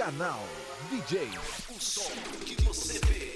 Canal DJ, o som que você vê.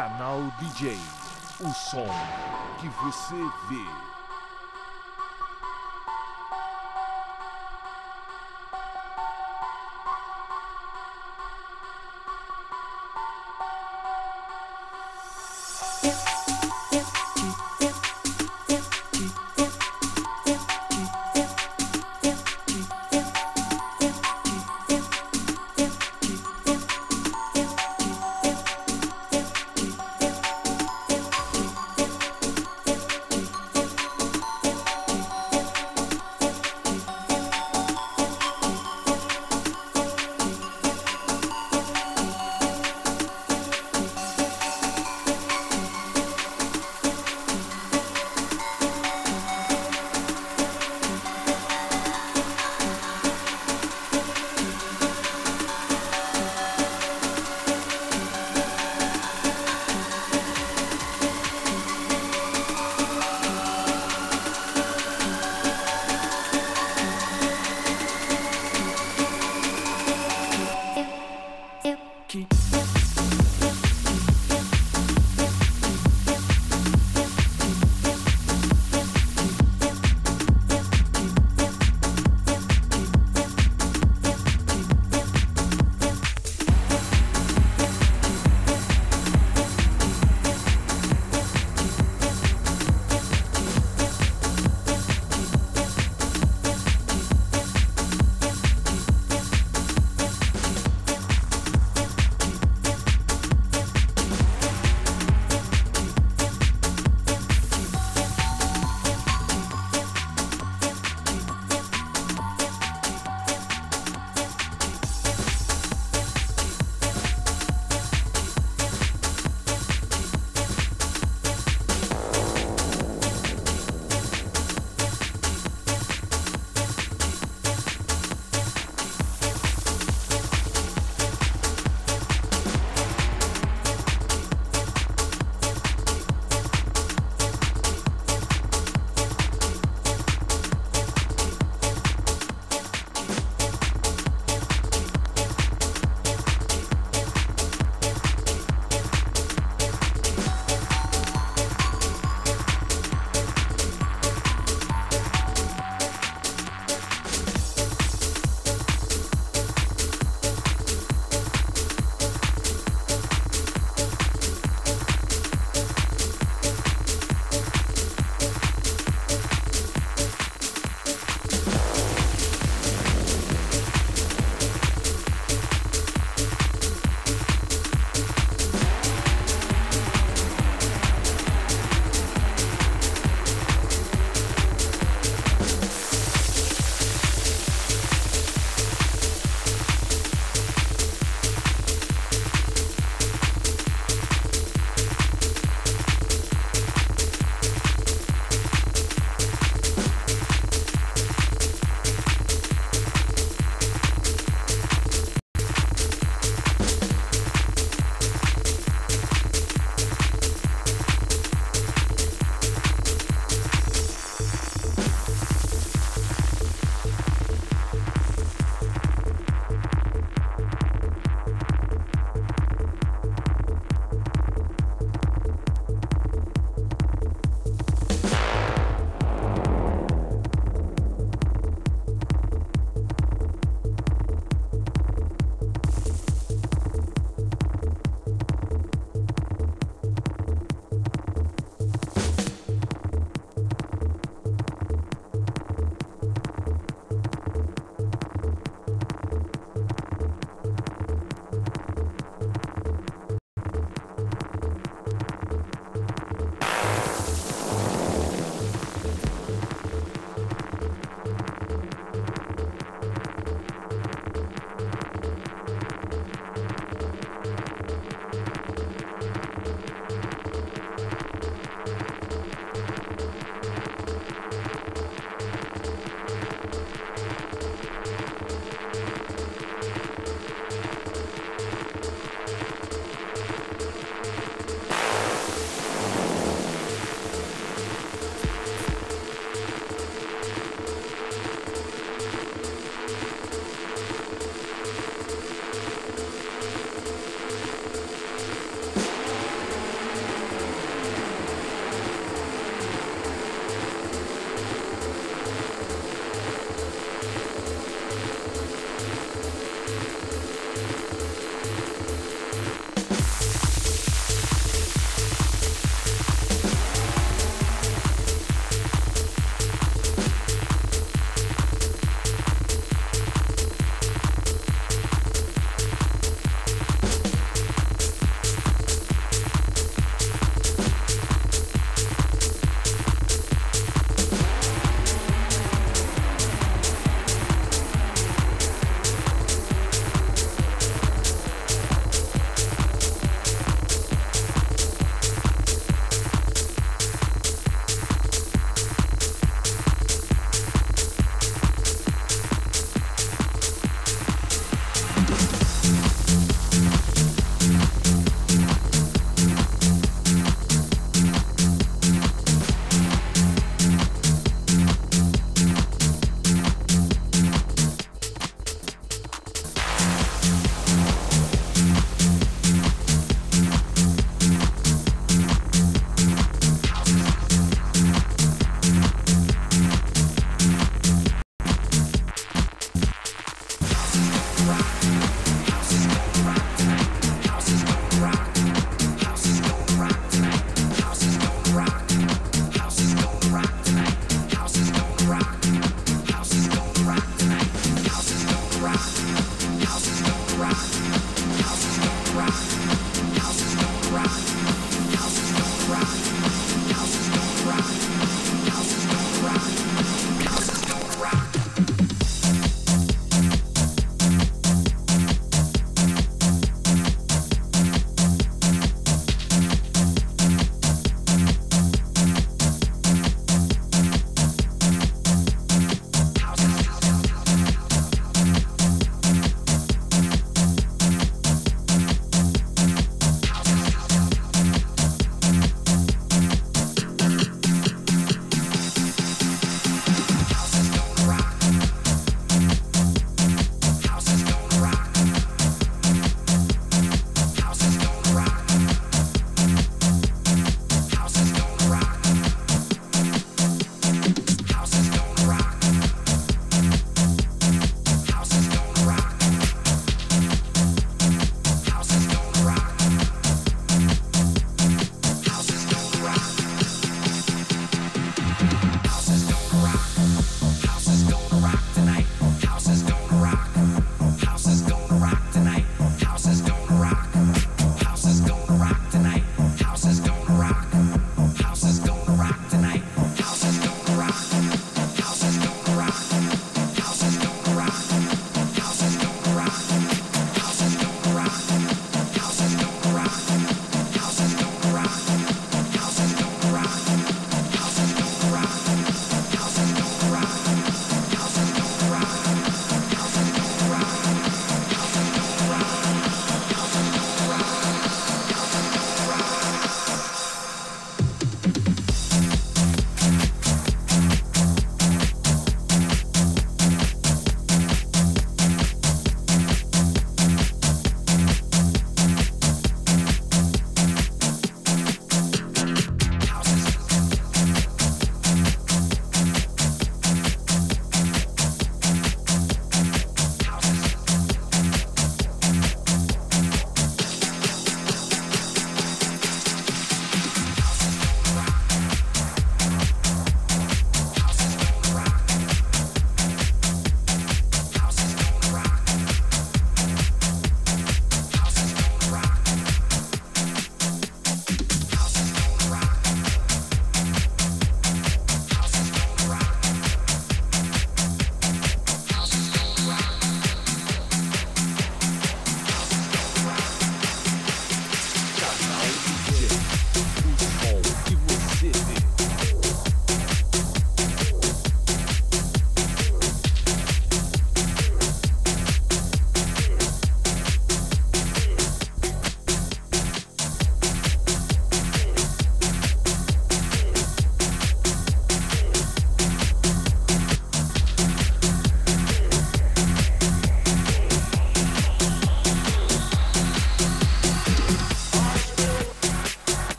Canal DJ, o som que você vê.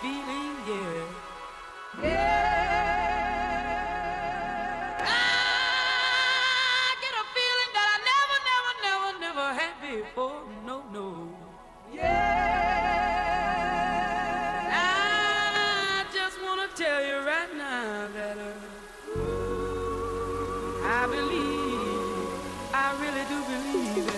feeling, yeah. Yeah. I get a feeling that I never had before. No, no. Yeah. I just want to tell you right now that I believe, I really do believe it.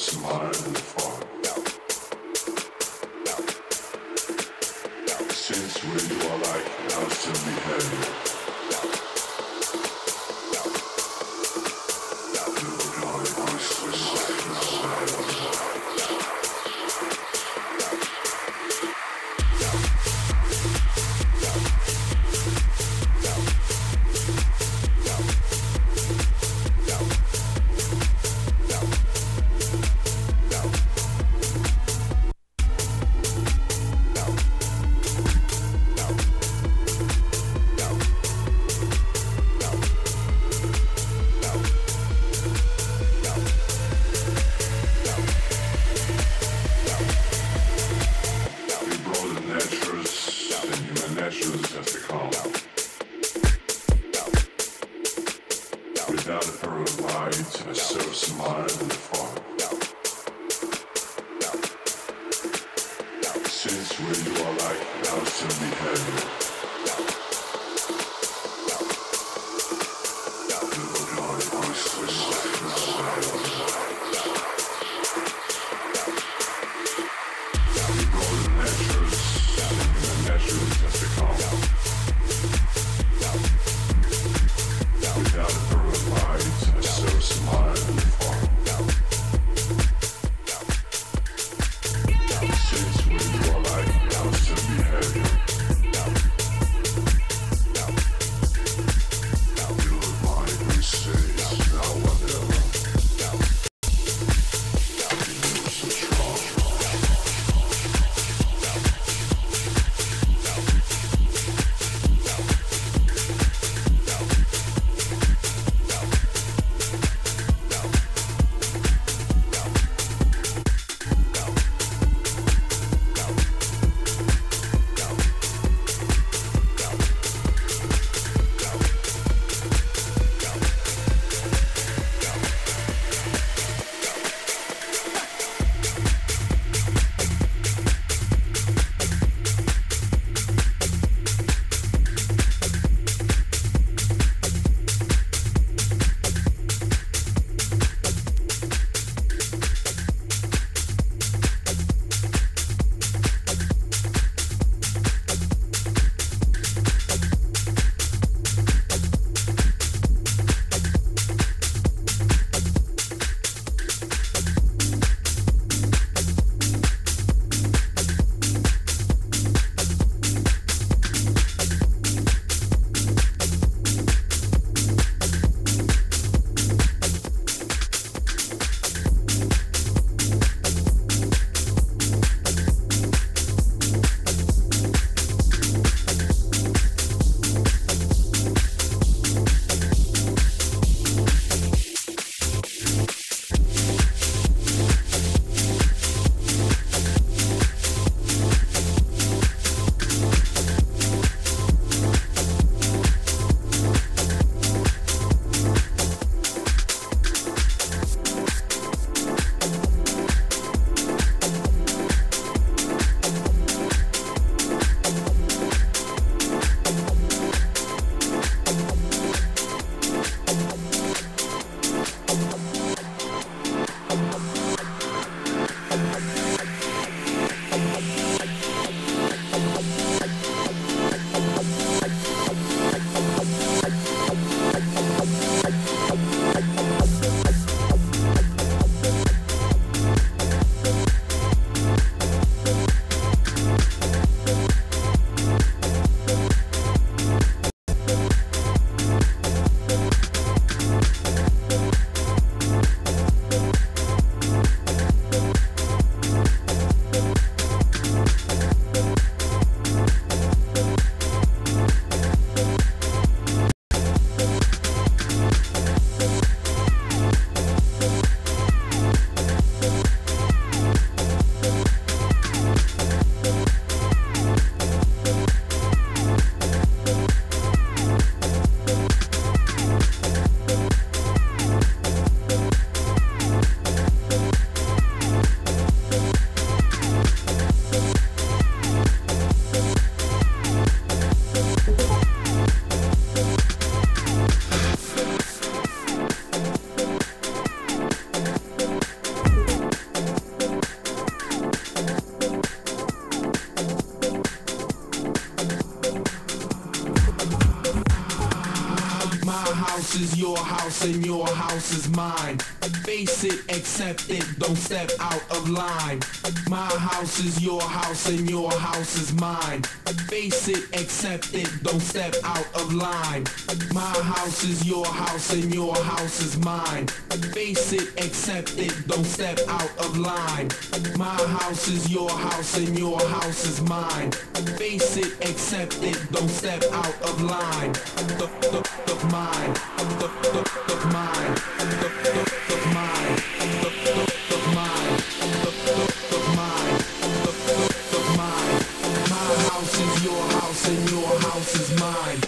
smarter than the fog. Since where you are like, I'll still be heading. Dude, all I want is to switch life and since when you are like, I'll still be heavy. is your house and your house is mine. Face it, accept it, don't step out of line. My house is your house and your house is mine. Face it, accept it, don't step out of line. My house is your house and your house is mine. Face it, accept it, don't step out of line. My house is your house and your house is mine. Face it, accept it, don't step out of line. Mine, mine, mine, mine, mine, mine. My house is your house and your house is mine.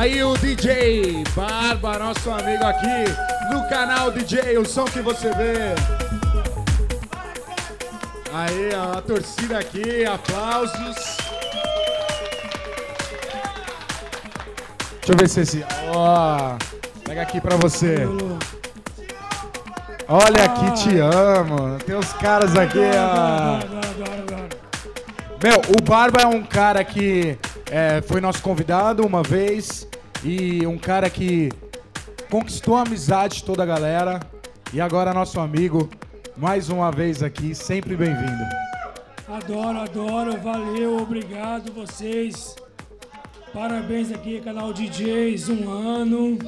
Aí o DJ Barba, nosso amigo aqui no canal DJ, o som que você vê. Aí a torcida aqui, aplausos. Deixa eu ver se esse... Ó, pega aqui pra você. Olha aqui, te amo. Tem os caras aqui, ó. Meu, o Barba é um cara que foi nosso convidado uma vez e um cara que conquistou a amizade de toda a galera e agora nosso amigo, mais uma vez aqui, sempre bem-vindo. Adoro, adoro, valeu, obrigado vocês. Parabéns aqui, Canal DJs, 1 ano.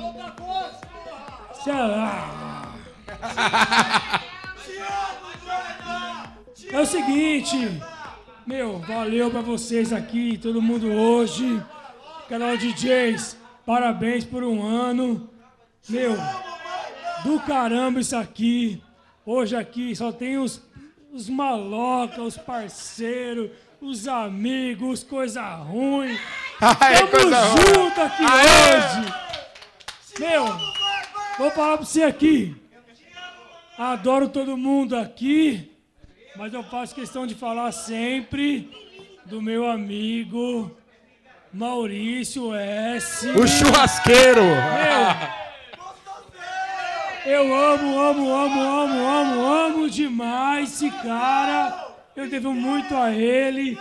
É o seguinte, meu, valeu pra vocês aqui, todo mundo hoje. Canal DJs, parabéns por 1 ano. Meu, do caramba isso aqui. Hoje aqui só tem os malocas, os parceiros, os amigos, coisa ruim. Tamo junto aqui hoje. Meu, vou falar pra você aqui. Adoro todo mundo aqui, mas eu faço questão de falar sempre do meu amigo Maurício S. O churrasqueiro! Meu, eu amo, amo, amo, amo, amo, amo demais esse cara. Eu devo muito a ele.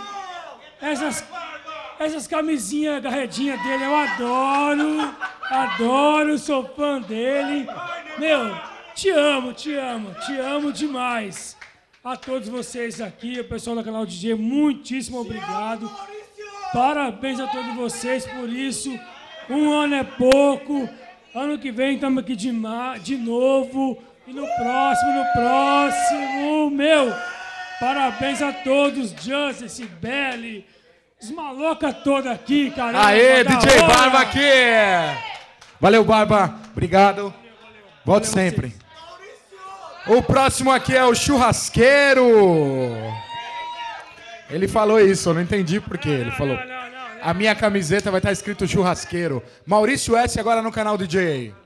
Essas camisinhas garredinhas dele eu adoro. Adoro, sou fã dele. Meu... Te amo, te amo, te amo demais. A todos vocês aqui, o pessoal do Canal DJ, muitíssimo obrigado. Parabéns a todos vocês por isso. 1 ano é pouco. Ano que vem estamos aqui de novo. E no próximo, meu. Parabéns a todos, Justice, Belly, os malocas todos aqui, caramba. Aê, DJ Barba aqui. Valeu, Barba. Obrigado. Volte sempre. O próximo aqui é o churrasqueiro. Ele falou isso, eu não entendi por que ele falou. A minha camiseta vai estar escrito churrasqueiro. Maurício S. agora no Canal DJ.